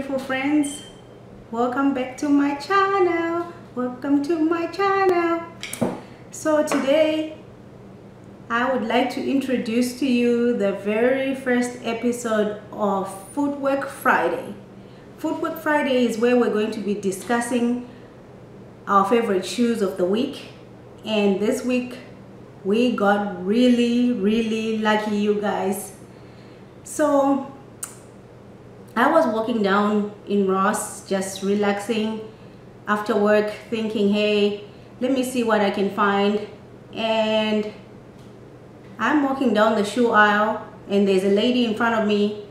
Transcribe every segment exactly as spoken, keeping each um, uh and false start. beautiful friends, welcome back to my channel. Welcome to my channel. So today I would like to introduce to you the very first episode of Footwork Friday. Footwork Friday is where we're going to be discussing our favorite shoes of the week, and this week we got really really lucky, you guys. So I was walking down in Ross, just relaxing after work, thinking, hey, let me see what I can find. And I'm walking down the shoe aisle and there's a lady in front of me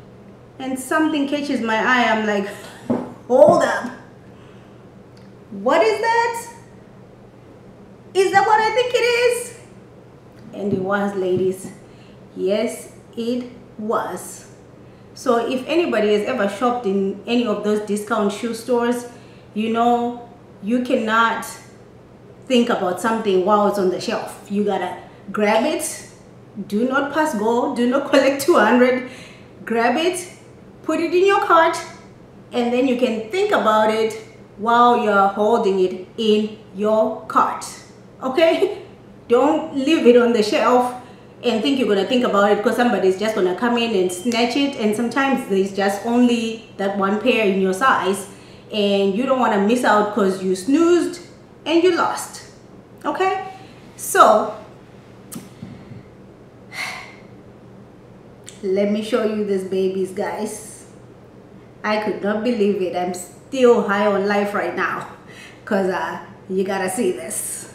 and something catches my eye. I'm like, hold up, what is that? Is that what I think it is? And it was, ladies. Yes, it was. So if anybody has ever shopped in any of those discount shoe stores, you know you cannot think about something while it's on the shelf. You gotta grab it. Do not pass go. Do not collect two hundred. Grab it, put it in your cart, and then you can think about it while you're holding it in your cart. Okay? Don't leave it on the shelf and think you're gonna think about it because somebody's just gonna come in and snatch it. And sometimes there's just only that one pair in your size and you don't want to miss out because you snoozed and you lost. Okay? So let me show you these babies, guys. I could not believe it. I'm still high on life right now because uh, you gotta see this.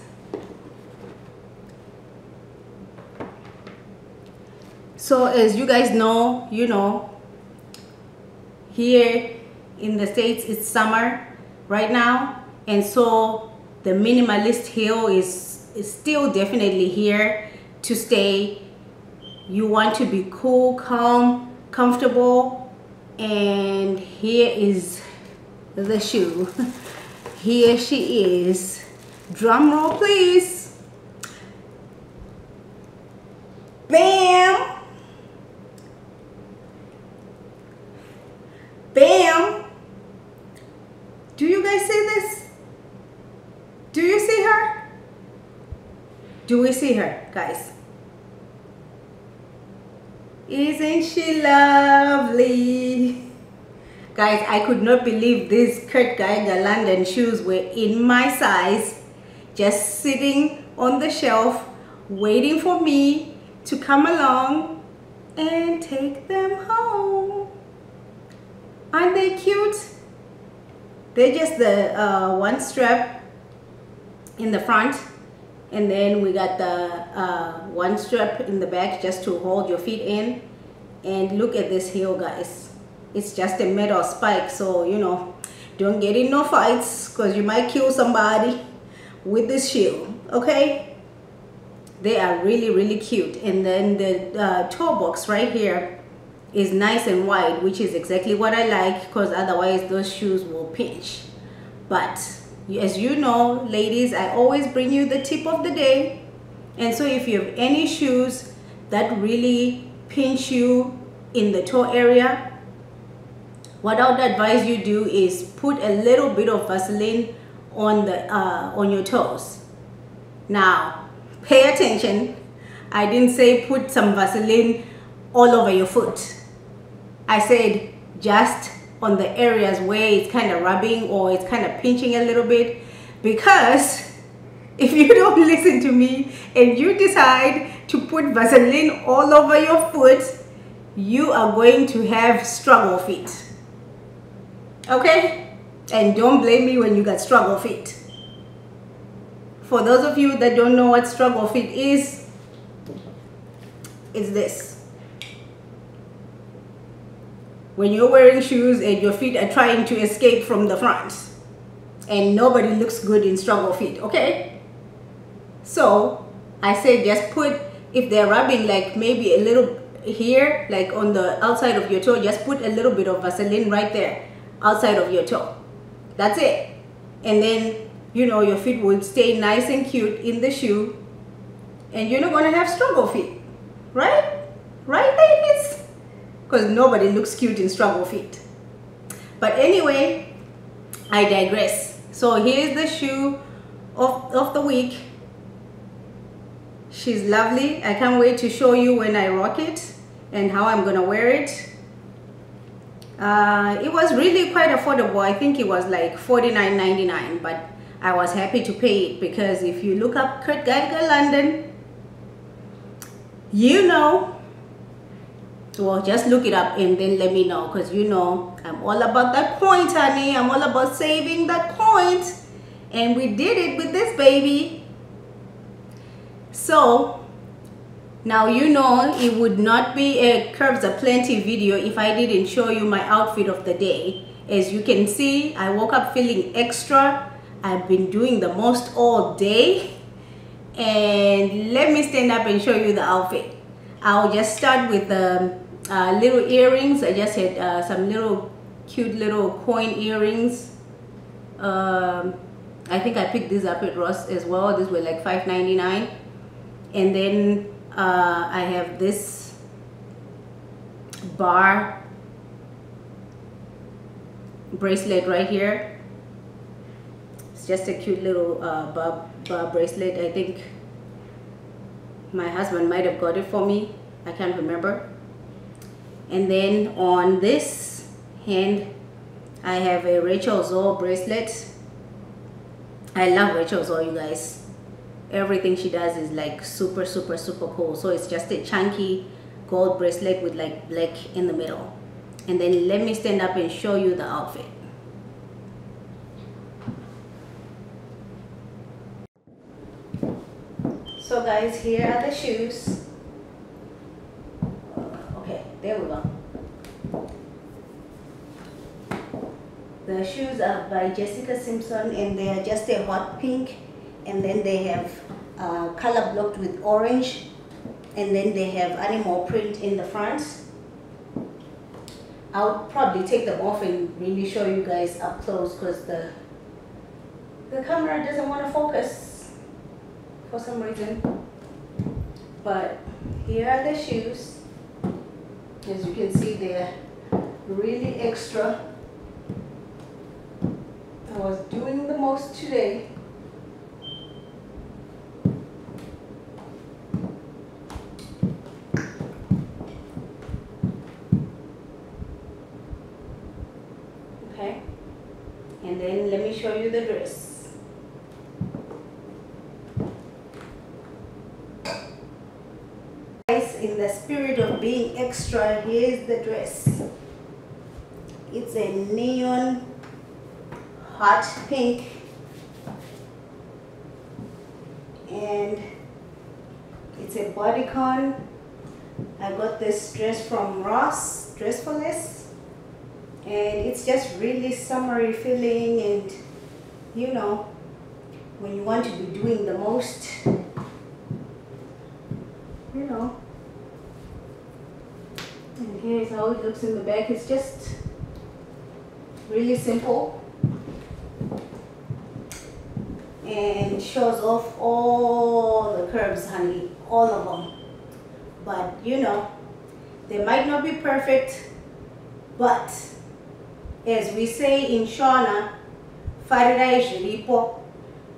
So as you guys know, you know, here in the States it's summer right now, and so the minimalist heel is, is still definitely here to stay. You want to be cool, calm, comfortable, and here is the shoe. Here she is. Drum roll, please. Bam! Bam! Do you guys see this? Do you see her? Do we see her, guys? Isn't she lovely? Guys, I could not believe these Kurt Geiger London shoes were in my size, just sitting on the shelf, waiting for me to come along and take them home. Aren't they cute? They're just the uh, one strap in the front, and then we got the uh, one strap in the back just to hold your feet in. And look at this heel, guys. It's just a metal spike, so you know, don't get in no fights because you might kill somebody with this shoe. Okay? They are really really cute. And then the uh, toe box right here is nice and wide, which is exactly what I like because otherwise those shoes will pinch. But as you know, ladies, I always bring you the tip of the day, and so if you have any shoes that really pinch you in the toe area, what I would advise you do is put a little bit of Vaseline on the uh, on your toes. Now pay attention, I didn't say put some Vaseline all over your foot. I said just on the areas where it's kind of rubbing or it's kind of pinching a little bit, because if you don't listen to me and you decide to put Vaseline all over your foot, you are going to have struggle feet. Okay? And don't blame me when you got struggle feet. For those of you that don't know what struggle feet is, it's this. When you're wearing shoes and your feet are trying to escape from the front, and nobody looks good in struggle feet. Okay, so I say just put, if they're rubbing like maybe a little here, like on the outside of your toe, just put a little bit of Vaseline right there outside of your toe. That's it. And then you know your feet would stay nice and cute in the shoe, and you're not going to have struggle feet. Right right ladies? Because nobody looks cute in struggle feet. But anyway, I digress. So here's the shoe of, of the week. She's lovely. I can't wait to show you when I rock it and how I'm gonna wear it. Uh, it was really quite affordable. I think it was like forty-nine ninety-nine, but I was happy to pay it because if you look up Kurt Geiger London, you know, well, just look it up and then let me know, because you know I'm all about that point, honey. I'm all about saving that point, and we did it with this baby. So now you know it would not be a Curves Aplenty video if I didn't show you my outfit of the day. As you can see, I woke up feeling extra. I've been doing the most all day, and let me stand up and show you the outfit. I'll just start with the um, uh, little earrings. I just had uh, some little cute little coin earrings. Um, I think I picked these up at Ross as well. These were like five ninety-nine. And then uh, I have this bar bracelet right here. It's just a cute little uh, bar, bar bracelet, I think. My husband might have got it for me, I can't remember. And then on this hand, I have a Rachel Zoe bracelet. I love Rachel Zoe, you guys. Everything she does is like super, super, super cool. So it's just a chunky gold bracelet with like black in the middle. And then let me stand up and show you the outfit. So guys, here are the shoes. Okay, there we go. The shoes are by Jessica Simpson, and they are just a hot pink, and then they have uh, color blocked with orange, and then they have animal print in the front. I'll probably take them off and really show you guys up close, because the the camera doesn't want to focus for some reason. But here are the shoes. As you can see, they're really extra. I was doing the most today. Okay, and then let me show you the dress. In the spirit of being extra, here's the dress. It's a neon hot pink, and it's a bodycon. I got this dress from Ross Dress For Less, and it's just really summery feeling, and you know, when you want to be doing the most, you know. And here's how it looks in the back. It's just really simple and shows off all the curves, honey, all of them. But you know, they might not be perfect, but as we say in Shona,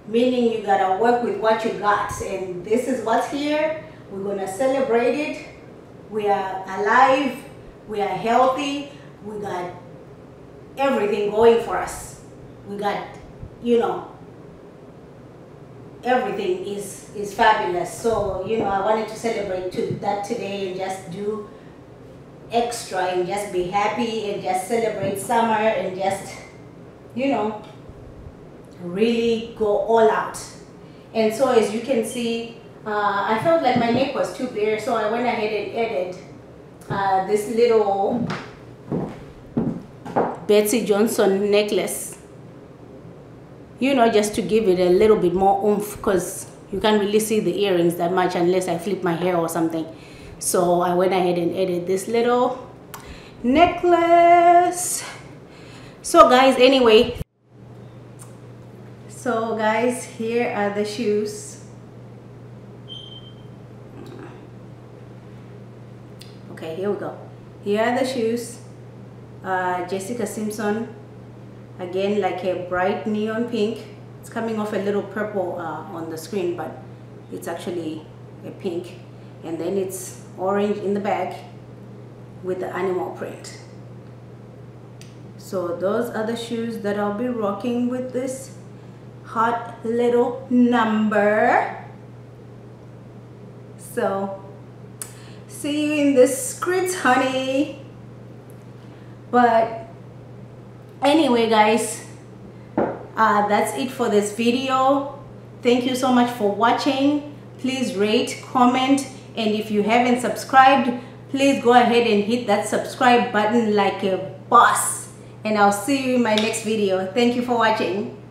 meaning you gotta work with what you got, and this is what's here. We're gonna celebrate it. We are alive, we are healthy, we got everything going for us. We got, you know, everything is, is fabulous. So, you know, I wanted to celebrate to that today and just do extra and just be happy and just celebrate summer and just, you know, really go all out. And so as you can see, Uh, I felt like my neck was too bare, so I went ahead and added uh, this little Betsy Johnson necklace, you know, just to give it a little bit more oomph, because you can't really see the earrings that much unless I flip my hair or something. So I went ahead and added this little necklace. So guys, anyway, so guys, here are the shoes. Here we go. Here are the shoes. uh, Jessica Simpson, again like a bright neon pink. It's coming off a little purple uh, on the screen, but it's actually a pink, and then it's orange in the back with the animal print. So those are the shoes that I'll be rocking with this hot little number. So see you in the streets, honey. But anyway, guys, uh, that's it for this video. Thank you so much for watching. Please rate, comment, and if you haven't subscribed, please go ahead and hit that subscribe button like a boss. And I'll see you in my next video. Thank you for watching.